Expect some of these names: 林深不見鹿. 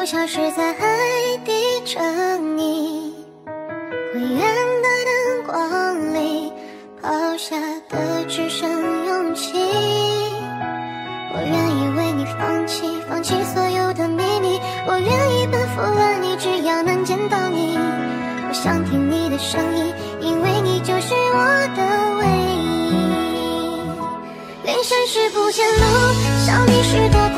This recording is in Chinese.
就消失在海底成泥，灰暗的灯光里抛下的只剩勇气。我愿意为你放弃，放弃所有的秘密，我愿意奔赴万里，只要能见到你。我想听你的声音，因为你就是我的唯一。林深时不见鹿，少年时多。